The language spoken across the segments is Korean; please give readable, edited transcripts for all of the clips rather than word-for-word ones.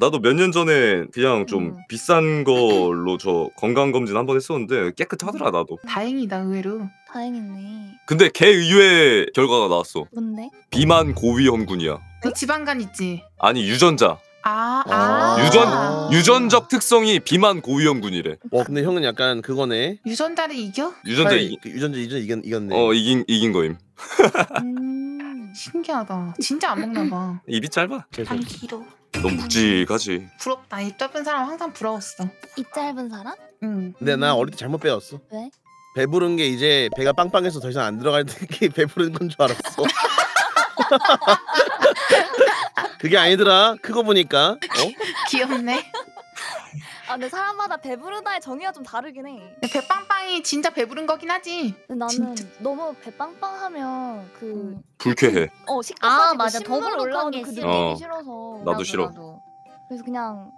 나도 몇 년 전에 그냥 좀 비싼 걸로 저 건강검진 한번 했었는데 깨끗하더라. 나도 다행이다. 의외로 다행이네. 근데 개 의외의 결과가 나왔어. 뭔데? 비만 고위험군이야. 너 지방간 있지? 아니 유전자. 유전적 특성이 비만 고위험군이래. 와 근데 형은 약간 그거네. 유전자를 이겨? 유전자 이겼네. 이긴 거임. 신기하다. 진짜 안 먹나봐. 입이 짧아. 안 길어. 너무 묵직하지. 부럽다. 입 짧은 사람 항상 부러웠어. 입 짧은 사람? 응. 근데 나 어릴 때 잘못 배웠어. 왜? 배부른 게 이제 배가 빵빵해서 더 이상 안 들어갈 때 배부른 건 줄 알았어. 그게 아니더라. 크고 보니까. 귀엽네. 아 근데 사람마다 배부르다의 정의가 좀 다르긴 해. 배 빵빵이 진짜 배부른 거긴 하지. 나는 진짜. 너무 배 빵빵하면 그 불쾌해. 식사 맞아. 더불어 올라온 게 있어. 그 싫어서. 나도 싫어. 그래서 그냥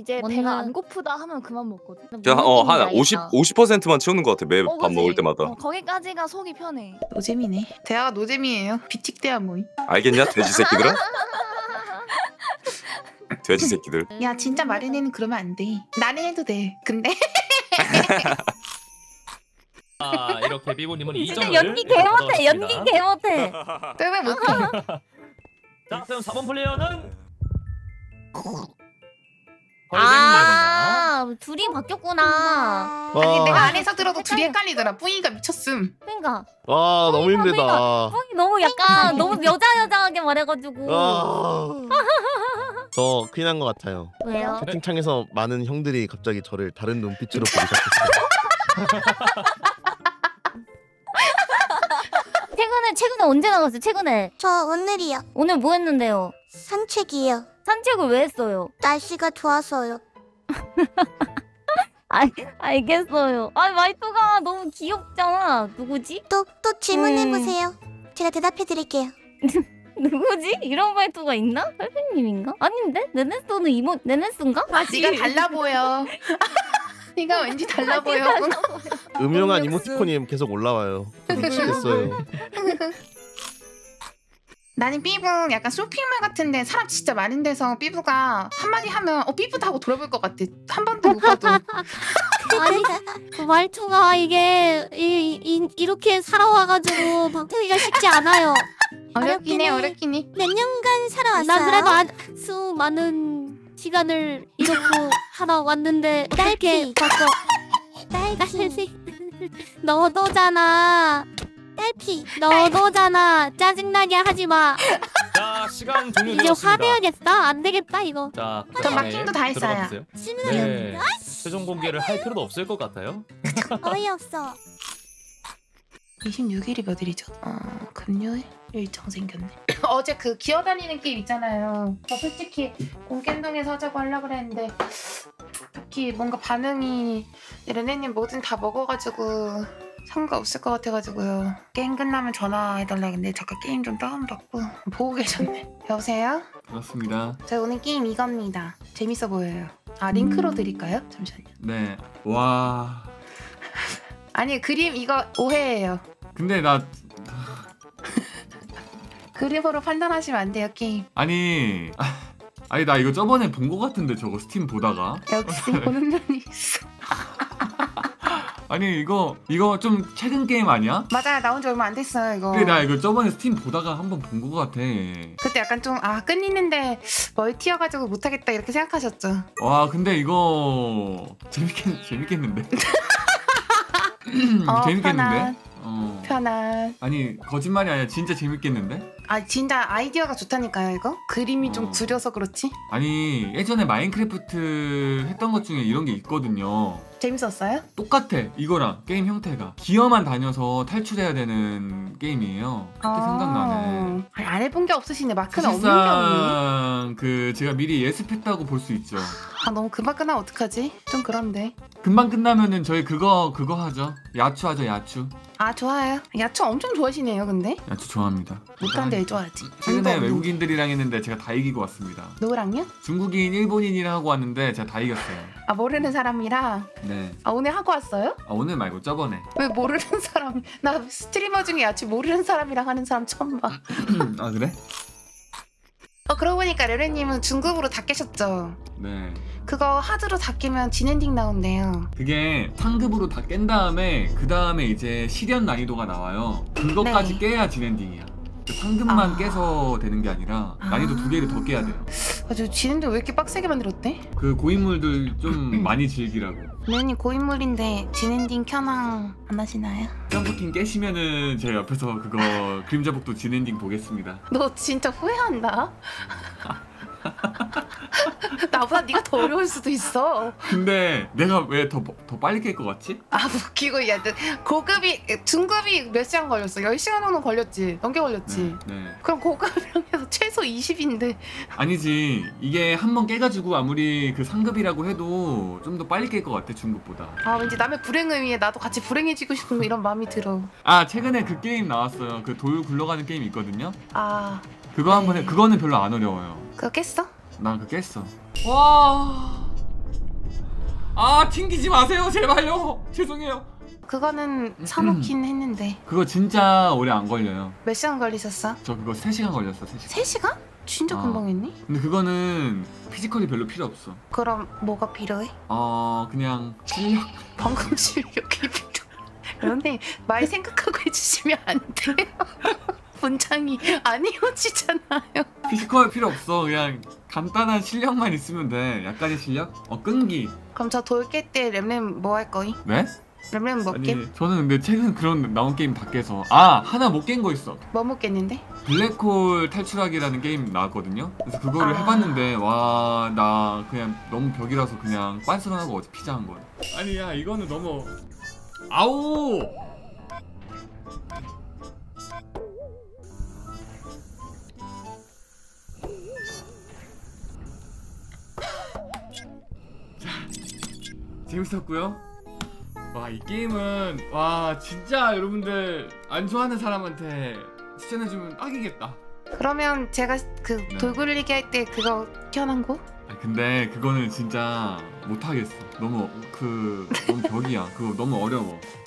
이제 배가 안 고프다 하면 그만 먹거든. 그냥 한 50%만 채우는 것 같아. 매 밥 먹을 때마다. 거기까지가 속이 편해. 노잼이네. 대화가 노잼이에요. 비틱대야 뭐이. 알겠냐 돼지 새끼들아? 돼지 새끼들. 야 진짜 마련이는 그러면 안 돼. 나는 해도 돼. 근데 이렇게 삐부님은 2점을 진짜 연기 개 못해. 왜 못해. 자 그럼 4번 플레이어는 둘이 바뀌었구나. 아니 내가 안에서 들어도 둘이 헷갈리더라. 뿌이가 미쳤음. 그러니까 와 너무 힘들다. 뿌이 너무 약간 너무 여자하게 말해가지고 저 큰일 난 것 같아요. 왜요? 채팅창에서 많은 형들이 갑자기 저를 다른 눈빛으로 보기 시작했어요. 최근에 언제 나갔어요? 저 오늘이요. 오늘 뭐 했는데요? 산책이요. 산책을 왜 했어요? 날씨가 좋아서요. 알겠어요. 마이토가 너무 귀엽잖아. 누구지? 또 질문해보세요. 제가 대답해드릴게요. 누구지? 이런 말투가 있나? 선생님인가? 아닌데? 네네스는 네네스인가? 네가 달라 보여. 네가 왠지 달라 보여. 음흉한 이모티콘이 계속 올라와요. 미치겠어요. 나는 삐부 약간 쇼핑몰 같은데 사람 진짜 많은 데서 삐부가 한마디 하면 삐부다 하고 돌아볼 것 같아. 한 번도 못 봐도. 아니 그 말투가 이게 이렇게 살아와가지고 방태기가 쉽지 않아요. 어렵긴 해. 몇 년간 살아왔어요? 나 그래도 아주 많은 시간을 이렇고 하러 왔는데 딸기 봤어. 딸피 너도잖아. 딸피 너도잖아. 짜증나게 하지마. 자 시간 종료되었습니다. 이제 화내야겠어. 안되겠다 이거. 자 마킹도 다 했어요. 네. 최종 공개를 할 필요도 없을 것 같아요. 어이없어. 26일이 몇 일이죠? 금요일? 일정 생겼네. 어제 그 기어다니는 게임 있잖아요. 저 솔직히 공겐동에서 하자고 하려고 그랬는데 특히 뭔가 반응이 르네님 뭐든 다 먹어가지고 상관없을 것 같아가지고요. 게임 끝나면 전화해달라 근데 잠깐 게임 좀 다운받고. 보고 계셨네. 여보세요? 반갑습니다. 저희 오늘 게임 이겁니다. 재밌어 보여요. 링크로 드릴까요? 잠시만요. 네. 와... 아니 그림 이거 오해예요. 근데 나... 그림으로 판단하시면 안 돼요 게임. 아니 나 이거 저번에 본 거 같은데 저거 스팀 보다가. 역시 보는 눈이 있어. 아니 이거 좀 최근 게임 아니야? 맞아요. 나온 지 얼마 안 됐어요 이거. 근데 나 이거 저번에 스팀 보다가 한번 본 거 같아. 그때 약간 좀 끝있는데 멀티여가지고 못하겠다 이렇게 생각하셨죠? 와 근데 이거 재밌겠는데? 재밌겠는데? 편안. 아니 거짓말이 아니라 진짜 재밌겠는데? 진짜 아이디어가 좋다니까요 이거? 그림이 좀 구려서 그렇지? 아니 예전에 마인크래프트 했던 것 중에 이런 게 있거든요. 재밌었어요? 똑같아 이거랑 게임 형태가. 기어만 다녀서 탈출해야 되는 게임이에요. 그때 생각나네. 아니 안 해본 게 없으시네. 마크는 없는 게 없네. 그 제가 미리 예습했다고 볼 수 있죠. 너무 금방 끝나면 어떡하지? 좀 그런데. 금방 끝나면은 저희 그거 하죠. 야추 하죠 야추. 좋아요. 야채 엄청 좋아하시네요 근데. 야채 좋아합니다. 못한데 왜 좋아하지? 최근에 외국인들이랑 했는데 제가 다 이기고 왔습니다. 누구랑요? 중국인, 일본인이랑 하고 왔는데 제가 다 이겼어요. 모르는 사람이랑? 네. 오늘 하고 왔어요? 오늘 말고 저번에. 왜 모르는 사람? 나 스트리머 중에 야채 모르는 사람이랑 하는 사람 처음 봐. 그래? 그러고 보니까 레레님은 중급으로 다 깨셨죠? 네. 그거 하드로 다 깨면 진엔딩 나온대요. 그게 상급으로 다 깬 다음에 그 다음에 이제 시련 난이도가 나와요. 그것까지 네. 깨야 진엔딩이야. 상급만 깨서 되는 게 아니라 난이도 두 개를 더 깨야 돼요. 맞아, 진엔딩 왜 이렇게 빡세게 만들었대? 그 고인물들 좀 많이 즐기라고. 레레님 고인물인데 진엔딩 켜낭 안 하시나요? 점프킹 깨시면은 제 옆에서 그거 그림자복도 진엔딩 보겠습니다. 너 진짜 후회한다. 나보다 네가 더 어려울 수도 있어. 근데 내가 왜 더 빨리 깰 것 같지? 아 웃기고. 야, 고급이 중급이 몇 시간 걸렸어? 10시간 정도 걸렸지? 넘게 걸렸지? 네. 그럼 고급이랑 해서 최소 20인데 아니지. 이게 한번 깨가지고 아무리 그 상급이라고 해도 좀 더 빨리 깰 것 같아 중급보다. 아 왠지 남의 불행을 위해 나도 같이 불행해지고 싶은 이런 마음이 들어. 아 최근에 그 게임 나왔어요. 그 돌 굴러가는 게임 있거든요? 아 그거 네. 한번 해. 그거는 별로 안 어려워요. 그거 깼어? 난 그거 깼어. 와. 아 튕기지 마세요 제발요. 죄송해요. 그거는 사놓긴 했는데 그거 진짜 오래 안 걸려요. 몇 시간 걸리셨어? 저 그거 3시간 걸렸어. 3시간. 3시간? 진짜 금방 했니? 근데 그거는 피지컬이 별로 필요 없어. 그럼 뭐가 필요해? 그냥 실력. 방금 실력이 필요해. 그런데 말 생각하고 해주시면 안 돼요? 문장이 안 이어지잖아요. 피지컬 필요 없어. 그냥 간단한 실력만 있으면 돼. 약간의 실력? 끈기. 그럼 저 돌 깰 때 렘렘 뭐 할 거임? 네? 렘렘 뭐 게임? 저는 근데 최근 그런 나온 게임 다 깨서 하나 못 깬 거 있어. 뭐 못 깼는데? 블랙홀 탈출하기라는 게임 나왔거든요? 그래서 그거를 해봤는데 와 나 그냥 너무 벽이라서 그냥 빤스런하고 어제 피자한 거야. 아니 야 이거는 너무 아우! 재밌었고요. 와 이 게임은 와 진짜 여러분들 안 좋아하는 사람한테 추천해주면 딱이겠다. 그러면 제가 그 돌굴리기 할 때 그거 켜놓은 거? 근데 그거는 진짜 못하겠어. 너무 벽이야. 그거 너무 어려워.